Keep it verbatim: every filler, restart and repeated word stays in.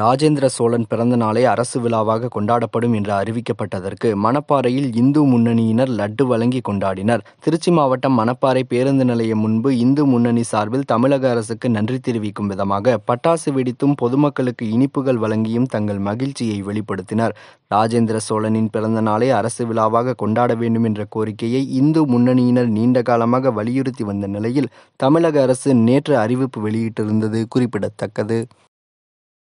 ராஜேந்திர சோழன் பிறந்த நாளை அரசு விழாவாக கொண்டாடப்படும் என்று அறிவிக்கப்பட்டதற்கு மணப்பாறையில் இந்து முன்னணியினர் லட்டு வழங்கி கொண்டாடினர். திருச்சி மாவட்டம் மணப்பாறை பேருந்து நிலையம் முன்பு இந்து முன்னணி சார்பில் தமிழக அரசுக்கு நன்றி தெரிவிக்கும் விதமாக பட்டாசு வெடித்தும் பொதுமக்களுக்கு இனிப்புகள் வழங்கியும் தங்கள் மகிழ்ச்சியை வெளிப்படுத்தினர். ராஜேந்திர சோழனின் பிறந்த நாளை அரசு விழாவாக கொண்டாட வேண்டும் என்ற கோரிக்கையை இந்து முன்னணியினர் நீண்ட காலமாக வலியுறுத்தி வந்த நிலையில் தமிழக அரசு நேற்று அறிவிப்பு வெளியிட்டிருந்தது குறிப்பிடத்தக்கது.